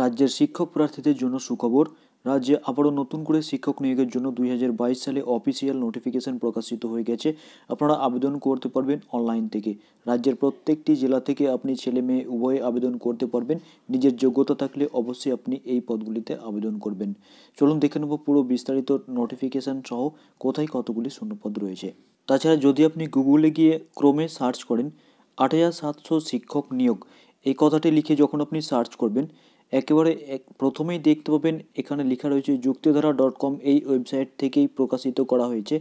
राज्य शिक्षक प्रार्थीদের জন্য সুখবর। राज्य আবারও নতুন করে শিক্ষক নিয়োগের জন্য 2022 সালে অফিসিয়াল নোটিফিকেশন প্রকাশিত হয়ে গেছে। আপনারা আবেদন করতে পারবেন অনলাইন থেকে। রাজ্যের প্রত্যেকটি জেলা থেকে আপনি ছেলে মেয়ে উভয়ে আবেদন করতে পারবেন। নিজের যোগ্যতা থাকলে অবশ্যই আপনি এই পদগুলিতে আবেদন করবেন। চলুন দেখে নেব পুরো বিস্তারিত নোটিফিকেশন সহ কোথায় কতগুলি শূন্যপদ রয়েছে। তাছাড়া যদি আপনি গুগলে গিয়ে ক্রমে সার্চ করেন 8700 শিক্ষক নিয়োগ, এই কথাটি লিখে যখন আপনি সার্চ করবেন একেবারে প্রথমেই দেখতে পাবেন এখানে লেখা রয়েছে yuktidhara.com। এই ওয়েবসাইট থেকেই প্রকাশিত করা হয়েছে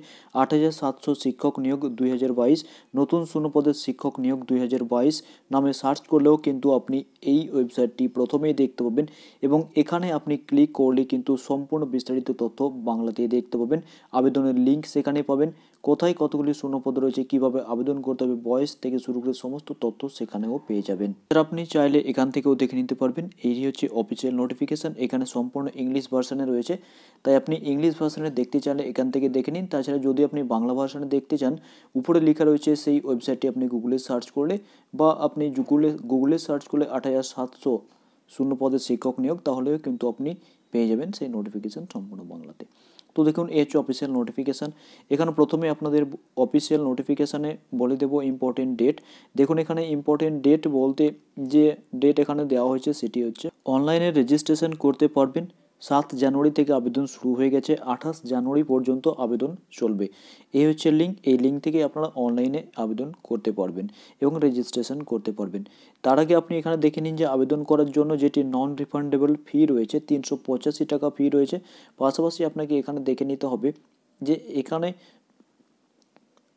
8700 শিক্ষক নিয়োগ 2022 নতুন শূন্যপদের শিক্ষক নিয়োগ 2022 নামে সার্চ করলেও কিন্তু আপনি এই ওয়েবসাইটটি প্রথমেই দেখতে পাবেন এবং এখানে আপনি ক্লিক করলে কিন্তু সম্পূর্ণ বিস্তারিত তথ্য বাংলাতেই দেখতে পাবেন। আবেদনের লিঙ্ক সেখানে পাবেন, কোথায় কতগুলি শূন্যপদ রয়েছে, কীভাবে আবেদন করতে হবে, বয়স থেকে শুরু করে সমস্ত তথ্য সেখানেও পেয়ে যাবেন। আপনি চাইলে এখান থেকেও দেখে নিতে পারবেন। এই হচ্ছে অফিসিয়াল নোটিফিকেশন, এখানে সম্পূর্ণ ইংলিশ ভার্সানে রয়েছে, তাই আপনি ইংলিশ ভার্সানে দেখতে চাইলে এখান থেকে দেখে নিন। তাছাড়া যদি আপনি বাংলা ভার্সানে দেখতে চান উপরে লেখা রয়েছে, সেই ওয়েবসাইটটি আপনি গুগলে সার্চ করলে বা আপনি গুগলে সার্চ করলে 8700 শূন্যপদের শিক্ষক নিয়োগ, তাহলেও কিন্তু আপনি পেয়ে যাবেন সেই নোটিফিকেশন সম্পূর্ণ বাংলাতে। তো দেখুন এই হচ্ছে অফিসিয়াল নোটিফিকেশান। এখানে প্রথমে আপনাদের অফিসিয়াল নোটিফিকেশানে বলে দেবো ইম্পর্টেন্ট ডেট। দেখুন এখানে ইম্পর্টেন্ট ডেট বলতে যে ডেট এখানে দেওয়া হয়েছে সেটি হচ্ছে অনলাইনে রেজিস্ট্রেশন করতে পারবেন। 7 জানুয়ারি থেকে আবেদন শুরু হয়ে গেছে, 28 জানুয়ারি পর্যন্ত আবেদন চলবে। এই হচ্ছে লিঙ্ক, এই লিঙ্ক থেকে আপনারা অনলাইনে আবেদন করতে পারবেন এবং রেজিস্ট্রেশন করতে পারবেন। তার আগে আপনি এখানে দেখে নিন যে আবেদন করার জন্য যেটি নন রিফান্ডেবল ফি রয়েছে 385 টাকা ফি রয়েছে। পাশাপাশি আপনাকে এখানে দেখে নিতে হবে যে এখানে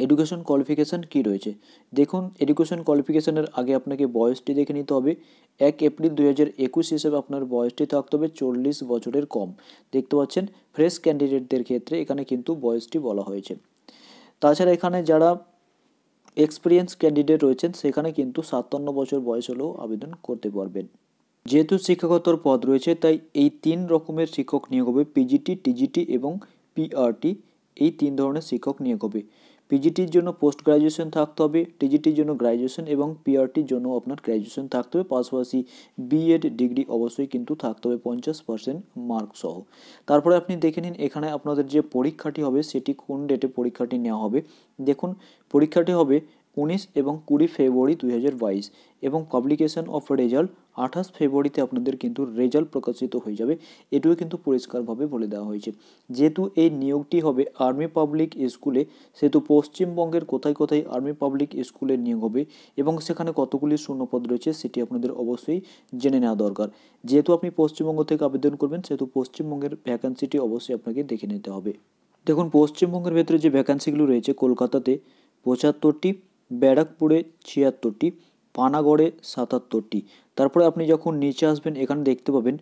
এডুকেশন কোয়ালিফিকেশান কী রয়েছে। দেখুন এডুকেশন কোয়ালিফিকেশানের আগে আপনাকে বয়সটি দেখে নিতে হবে। 1 এপ্রিল 2021 হিসেবে আপনার বয়সটি থাকতে হবে 40 বছরের কম। দেখতে পাচ্ছেন ফ্রেশ ক্যান্ডিডেটদের ক্ষেত্রে এখানে কিন্তু বয়সটি বলা হয়েছে। তাছাড়া এখানে যারা এক্সপিরিয়েন্স ক্যান্ডিডেট রয়েছেন সেখানে কিন্তু 57 বছর বয়স হলেও আবেদন করতে পারবেন। যেহেতু শিক্ষকতার পদ রয়েছে তাই এই 3 রকমের শিক্ষক নিয়োগ হবে, পিজিটি, টিজিটি এবং পিআরটি, এই 3 ধরনের শিক্ষক নিয়োগ হবে। পিজিটির জন্য পোস্ট গ্র্যাজুয়েশন থাকতে হবে, টিজিটির জন্য গ্র্যাজুয়েশন এবং পিআরটির জন্য আপনার গ্র্যাজুয়েশন থাকতে হবে। পাশাপাশি বিএড ডিগ্রি অবশ্যই কিন্তু থাকতে হবে 50% মার্ক সহ। তারপরে আপনি দেখে নিন এখানে আপনাদের যে পরীক্ষাটি হবে সেটি কোন ডেটে পরীক্ষাটি নেওয়া হবে। দেখুন পরীক্ষাটি হবে 19 এবং 20 ফেব্রুয়ারি 2022 এবং পাবলিকেশন অফ রেজাল্ট 28 ফেব্রুয়ারিতে আপনাদের কিন্তু রেজাল্ট প্রকাশিত হয়ে যাবে, এটিও কিন্তু পরিষ্কারভাবে বলে দেওয়া হয়েছে। যেহেতু এই নিয়োগটি হবে আর্মি পাবলিক স্কুলে সেহেতু পশ্চিমবঙ্গের কোথায় কোথায় আর্মি পাবলিক স্কুলে নিয়োগ হবে এবং সেখানে কতগুলি শূন্যপদ রয়েছে সেটি আপনাদের অবশ্যই জেনে নেওয়া দরকার। যেহেতু আপনি পশ্চিমবঙ্গ থেকে আবেদন করবেন সেহেতু পশ্চিমবঙ্গের ভ্যাকান্সিটি অবশ্যই আপনাকে দেখে নিতে হবে। দেখুন পশ্চিমবঙ্গের ভেতরে যে ভ্যাকান্সিগুলো রয়েছে, কলকাতাতে 75টি, ব্যারাকপুরে 76টি, পানাগড়ে 77টি। তারপরে আপনি যখন নিচে আসবেন এখানে দেখতে পাবেন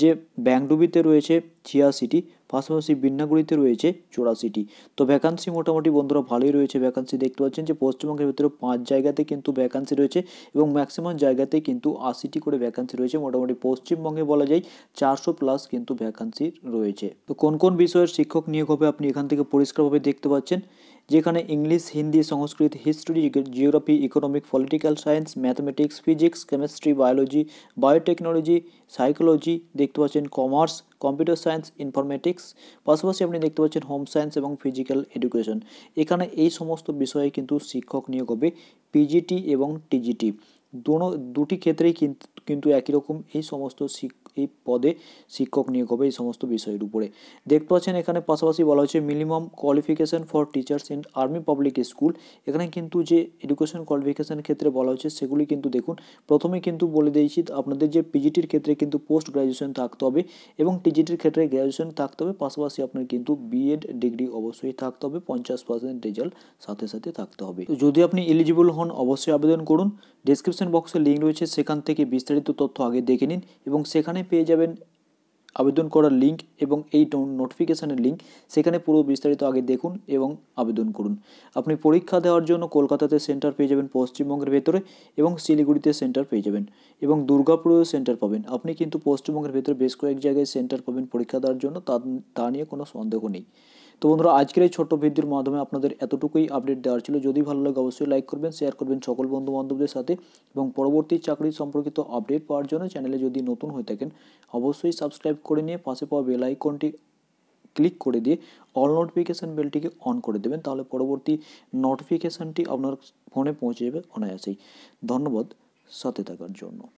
যে ব্যাংডুবিতে রয়েছে 86টি, পাশাপাশি বিন্নাগুড়িতে রয়েছে 84টি। তো ভ্যাকান্সি মোটামুটি বন্ধুরা ভালোই রয়েছে। ভ্যাকান্সি দেখতে পাচ্ছেন যে পশ্চিমবঙ্গের ভিতরে 5 জায়গাতে কিন্তু ভ্যাকান্সি রয়েছে এবং ম্যাক্সিমাম জায়গাতে কিন্তু 80টি করে ভ্যাকান্সি রয়েছে। মোটামুটি পশ্চিমবঙ্গে বলা যায় 400+ কিন্তু ভ্যাকান্সি রয়েছে। তো কোন কোন বিষয়ের শিক্ষক নিয়োগ হবে আপনি এখান থেকে পরিষ্কারভাবে দেখতে পাচ্ছেন, যেখানে English, Hindi, Sanskrit, history, geography, economic, political science, mathematics, physics, chemistry, biology, biotechnology, psychology, দেখতে পাচ্ছেন কমার্স, কম্পিউটার সায়েন্স, ইনফরমেটিক্স, পাশাপাশি আপনি দেখতে পাচ্ছেন হোম সায়েন্স এবং ফিজিক্যাল এডুকেশন। এখানে এই সমস্ত বিষয়ে কিন্তু শিক্ষক নিয়োগ হবে। পিজিটি এবং টিজিটি দুটি ক্ষেত্রেই কিন্তু একই রকম এই সমস্ত এই পদে শিক্ষক নিয়োগ হবে এই সমস্ত বিষয়ের উপরে। দেখতে পাচ্ছেন এখানে পাশাপাশি বলা হয়েছে minimum qualification for teachers in army public school. এখানে কিন্তু যে এডুকেশন কোয়ালিফিকেশান ক্ষেত্রে বলা হয়েছে সেগুলি কিন্তু দেখুন প্রথমে কিন্তু বলে দিয়েছি আপনাদের যে পিজিটির ক্ষেত্রে কিন্তু পোস্ট গ্র্যাজুয়েশন থাকতে হবে এবং টিজিটির ক্ষেত্রে গ্র্যাজুয়েশন থাকতে হবে। পাশাপাশি আপনার কিন্তু বিএড ডিগ্রি অবশ্যই থাকতে হবে, 50% রেজাল্ট সাথে সাথে থাকতে হবে। যদি আপনি এলিজিবল হন অবশ্যই আবেদন করুন। ডেসক্রিপশন বক্সে লিঙ্ক রয়েছে, সেখান থেকে বিস্তারিত তথ্য আগে দেখে নিন এবং সেখানে পেয়ে যাবেন আবেদন করার লিঙ্ক এবং এই নোটিফিকেশানের লিঙ্ক, সেখানে পুরো বিস্তারিত আগে দেখুন এবং আবেদন করুন। আপনি পরীক্ষা দেওয়ার জন্য কলকাতাতে সেন্টার পেয়ে যাবেন পশ্চিমবঙ্গের ভেতরে এবং শিলিগুড়িতে সেন্টার পেয়ে যাবেন এবং দুর্গাপুরেও সেন্টার পাবেন। আপনি কিন্তু পশ্চিমবঙ্গের ভেতরে বেশ কয়েক জায়গায় সেন্টার পাবেন পরীক্ষা দেওয়ার জন্য, তা নিয়ে কোনো সন্দেহ নেই। তো বন্ধুরা আজকের এই ছোট ভিডিওর মাধ্যমে আপনাদের এতটুকুই আপডেট দেওয়ার ছিল। যদি ভালো লাগে অবশ্যই লাইক করবেন, শেয়ার করবেন সকল বন্ধু বান্ধবদের সাথে এবং পরবর্তী চাকরি সম্পর্কিত আপডেট পাওয়ার জন্য চ্যানেলে যদি নতুন হয়ে থাকেন অবশ্যই সাবস্ক্রাইব করে নিয়ে পাশে পাওয়া বেল আইকনটি ক্লিক করে দিয়ে অল নোটিফিকেশন বেলটিকে অন করে দেবেন, তাহলে পরবর্তী নোটিফিকেশনটি আপনার ফোনে পৌঁছে যাবে অনায়াসেই। ধন্যবাদ সাথে থাকার জন্য।